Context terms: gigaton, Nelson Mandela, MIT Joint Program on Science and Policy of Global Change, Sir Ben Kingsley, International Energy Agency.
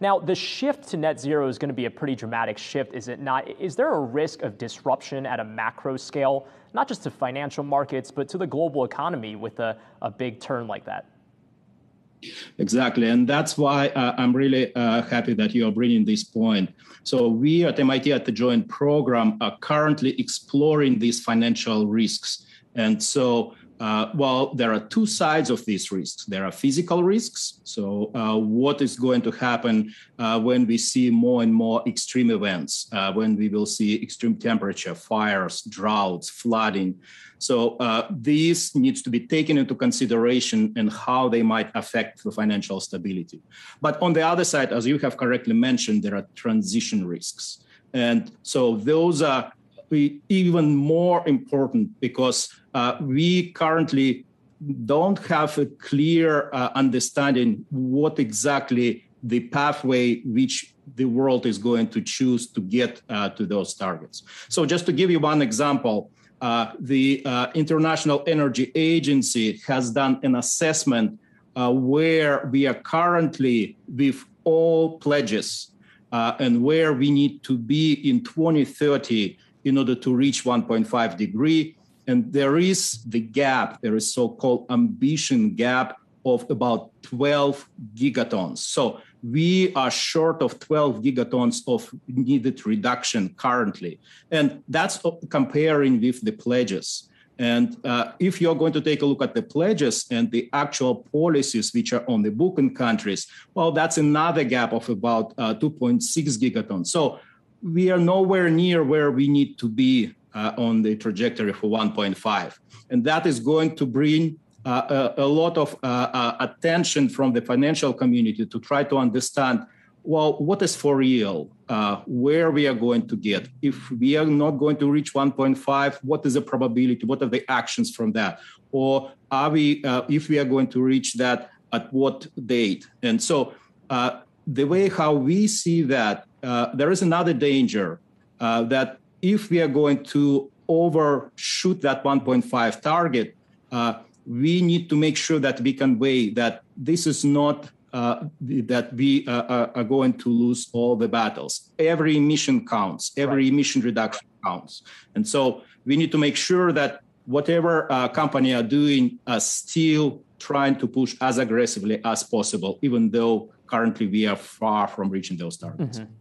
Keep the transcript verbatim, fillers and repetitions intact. Now, the shift to net zero is going to be a pretty dramatic shift, is it not? Is there a risk of disruption at a macro scale, not just to financial markets, but to the global economy with a, a big turn like that? Exactly. And that's why uh, I'm really uh, happy that you are bringing this point. So we at M I T at the Joint Program are currently exploring these financial risks. And so, uh, well, there are two sides of these risks. There are physical risks. So uh, what is going to happen uh, when we see more and more extreme events, uh, when we will see extreme temperature, fires, droughts, flooding. So uh, these needs to be taken into consideration and how they might affect the financial stability. But on the other side, as you have correctly mentioned, there are transition risks. And so those are even more important because uh, we currently don't have a clear uh, understanding what exactly the pathway which the world is going to choose to get uh, to those targets. So just to give you one example, Uh, the uh, International Energy Agency has done an assessment uh, where we are currently with all pledges uh, and where we need to be in twenty thirty in order to reach one point five degree. And there is the gap, there is so-called ambition gap of about twelve gigatons. So we are short of twelve gigatons of needed reduction currently. And that's comparing with the pledges. And uh, if you're going to take a look at the pledges and the actual policies which are on the book in countries, well, that's another gap of about uh, two point six gigatons. So we are nowhere near where we need to be uh, on the trajectory for one point five. And that is going to bring Uh, a, a lot of uh, uh, attention from the financial community to try to understand, well, what is for real, uh, where we are going to get. If we are not going to reach one point five, what is the probability? What are the actions from that? Or are we, uh, if we are going to reach that, at what date? And so uh, the way how we see that, uh, there is another danger uh, that if we are going to overshoot that one point five target, uh, we need to make sure that we convey that this is not uh, that we uh, are going to lose all the battles. Every emission counts, every right. emission reduction counts. And so we need to make sure that whatever uh, company are doing are still trying to push as aggressively as possible, even though currently we are far from reaching those targets. Mm-hmm.